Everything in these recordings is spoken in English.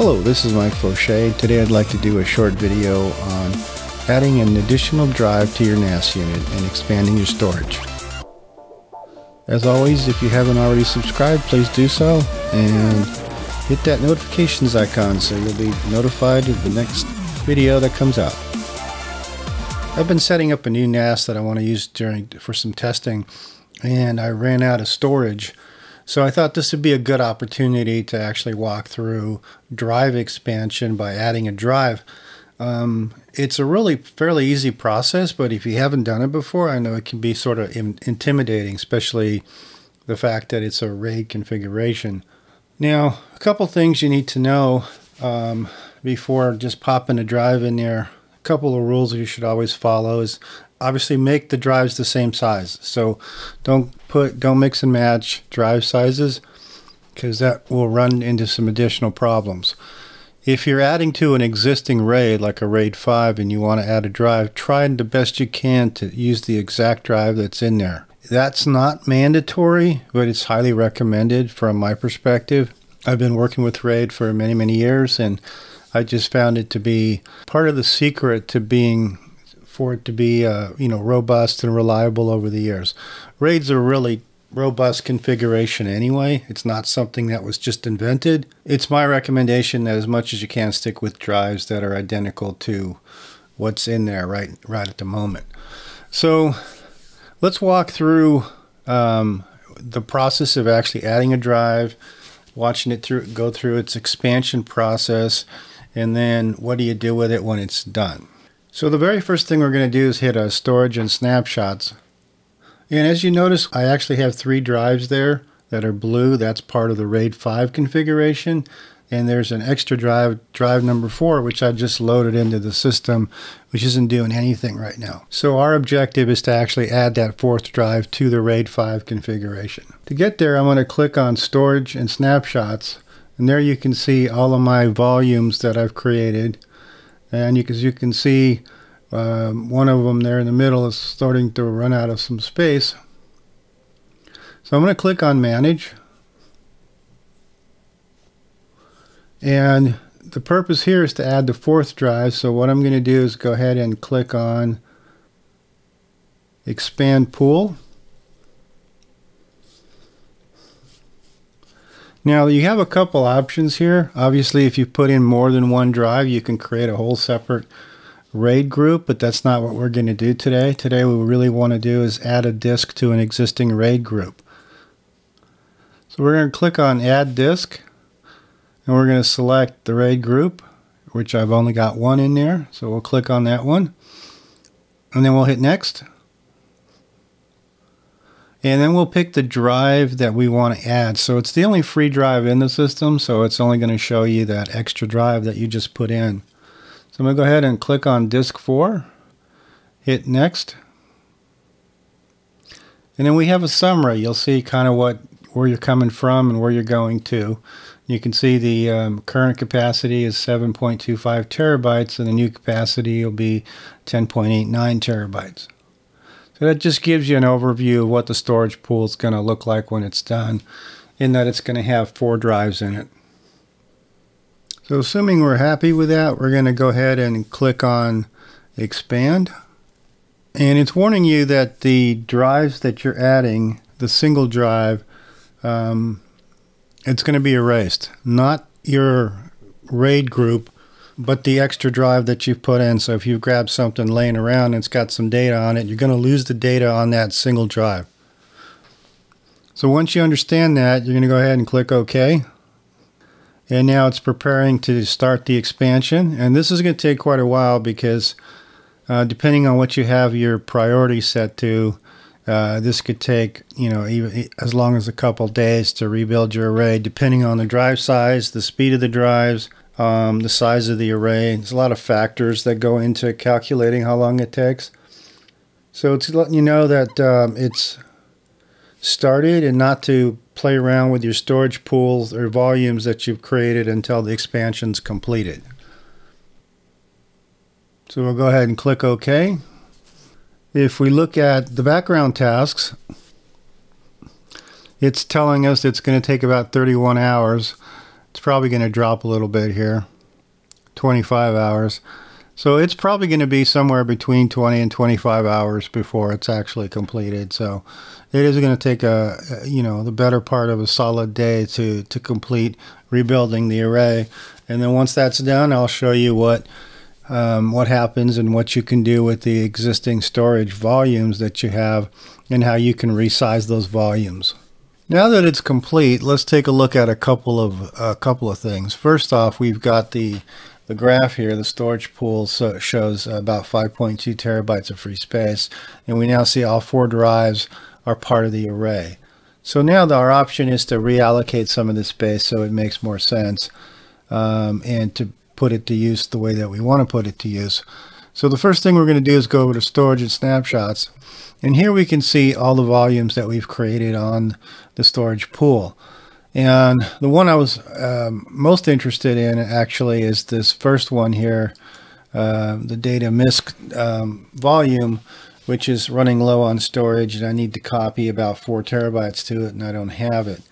Hello, this is Mike Faucher. Today I'd like to do a short video on adding an additional drive to your NAS unit and expanding your storage. As always, if you haven't already subscribed, please do so and hit that notifications icon so you'll be notified of the next video that comes out. I've been setting up a new NAS that I want to use for some testing, and I ran out of storage. So I thought this would be a good opportunity to actually walk through drive expansion by adding a drive. It's a really fairly easy process, but if you haven't done it before, I know it can be sort of intimidating, especially the fact that it's a RAID configuration. Now, a couple things you need to know before just popping a drive in there. A couple of rules you should always follow is obviously make the drives the same size. So don't mix and match drive sizes, because that will run into some additional problems. If you're adding to an existing RAID, like a RAID 5, and you want to add a drive, try the best you can to use the exact drive that's in there. That's not mandatory, but it's highly recommended from my perspective. I've been working with RAID for many, many years, and I just found it to be part of the secret to being robust and reliable over the years. RAID's a really robust configuration anyway. It's not something that was just invented. It's my recommendation that as much as you can, stick with drives that are identical to what's in there right at the moment. So let's walk through the process of actually adding a drive, watching it go through its expansion process, and then what do you do with it when it's done. So the very first thing we're going to do is hit Storage and Snapshots. And as you notice, I actually have three drives there that are blue. That's part of the RAID 5 configuration. And there's an extra drive, drive number 4, which I just loaded into the system, which isn't doing anything right now. So our objective is to actually add that fourth drive to the RAID 5 configuration. To get there, I'm going to click on Storage and Snapshots. And there you can see all of my volumes that I've created. And as you can see, one of them there in the middle is starting to run out of some space. So I'm going to click on Manage. And the purpose here is to add the fourth drive. So what I'm going to do is go ahead and click on Expand Pool. Now you have a couple options here. Obviously, if you put in more than one drive, you can create a whole separate RAID group, but that's not what we're going to do today. Today, what we really want to do is add a disk to an existing RAID group. So we're going to click on Add Disk, and we're going to select the RAID group, which I've only got one in there. So we'll click on that one, and then we'll hit Next. And then we'll pick the drive that we want to add. So it's the only free drive in the system, so it's only going to show you that extra drive that you just put in. So I'm going to go ahead and click on Disk 4, hit Next. And then we have a summary. You'll see kind of where you're coming from and where you're going to. You can see the current capacity is 7.25 terabytes, and the new capacity will be 10.89 terabytes. So that just gives you an overview of what the storage pool is going to look like when it's done, in that it's going to have four drives in it. So assuming we're happy with that, we're going to go ahead and click on Expand. And it's warning you that the drives that you're adding, the single drive, it's going to be erased. Not your RAID group, but the extra drive that you've put in. So if you grab something laying around and it's got some data on it, you're going to lose the data on that single drive. So once you understand that, you're going to go ahead and click OK. And now it's preparing to start the expansion. And this is going to take quite a while, because depending on what you have your priority set to, this could take, even as long as a couple days to rebuild your array, depending on the drive size, the speed of the drives, the size of the array. There's a lot of factors that go into calculating how long it takes. So it's letting you know that it's started, and not to play around with your storage pools or volumes that you've created until the expansion's completed. So we'll go ahead and click OK. If we look at the background tasks, it's telling us it's going to take about 31 hours It's probably going to drop a little bit here, 25 hours. So it's probably going to be somewhere between 20 and 25 hours before it's actually completed. So it is going to take a, you know, the better part of a solid day to complete rebuilding the array. And then once that's done, I'll show you what happens and what you can do with the existing storage volumes that you have and how you can resize those volumes. Now that it's complete, let's take a look at a couple of things. First off, we've got the graph here. The storage pool shows about 5.2 terabytes of free space, and we now see all four drives are part of the array. So now our option is to reallocate some of the space so it makes more sense and to put it to use the way that we want to put it to use. So the first thing we're going to do is go over to storage and snapshots, and here we can see all the volumes that we've created on the storage pool. And the one I was most interested in actually is this first one here, the data misc volume, which is running low on storage, and I need to copy about 4 terabytes to it, and I don't have it.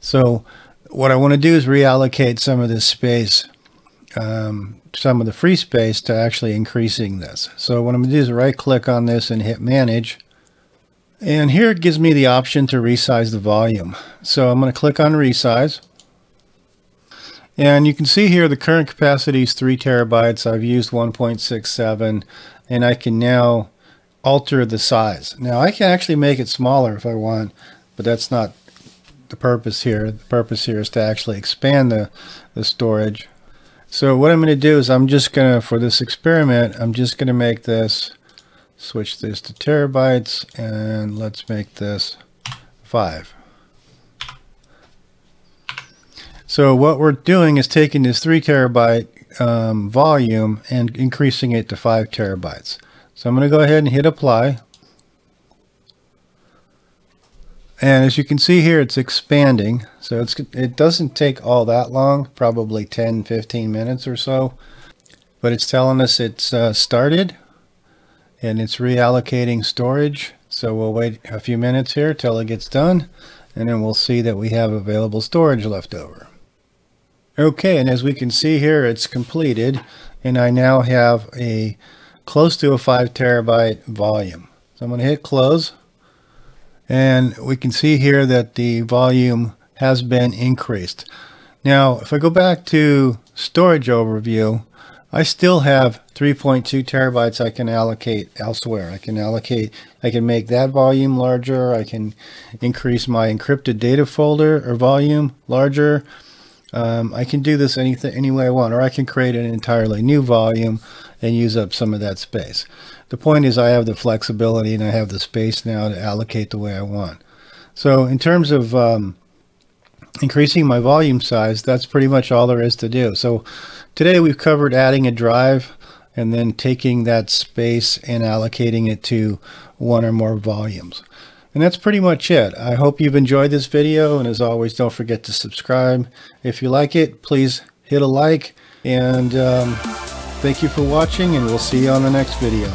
So what I want to do is reallocate some of this space, some of the free space, to actually increasing this. So what I'm going to do is right click on this and hit manage. And here it gives me the option to resize the volume. So I'm going to click on resize. And you can see here the current capacity is 3 terabytes. I've used 1.67, and I can now alter the size. Now I can actually make it smaller if I want, but that's not the purpose here. The purpose here is to actually expand the storage. So what I'm going to do is I'm just going to, for this experiment, I'm just going to make this, switch this to terabytes, and let's make this 5. So what we're doing is taking this 3 terabyte volume and increasing it to 5 terabytes. So I'm going to go ahead and hit apply. And as you can see here, it's expanding. So it doesn't take all that long, probably 10, 15 minutes or so, but it's telling us it's started. And it's reallocating storage. So we'll wait a few minutes here till it gets done, and then we'll see that we have available storage left over. Okay, and as we can see here, it's completed, and I now have a close to a 5 terabyte volume. So I'm going to hit close, and we can see here that the volume has been increased. Now, if I go back to storage overview, I still have 3.2 terabytes I can allocate elsewhere. I can make that volume larger. I can increase my encrypted data folder or volume larger. I can do this any way I want, or I can create an entirely new volume and use up some of that space. The point is I have the flexibility and I have the space now to allocate the way I want. So in terms of increasing my volume size, that's pretty much all there is to do. So today we've covered adding a drive and then taking that space and allocating it to one or more volumes. And that's pretty much it. I hope you've enjoyed this video, and as always, don't forget to subscribe. If you like it, please hit a like, and thank you for watching, and we'll see you on the next video.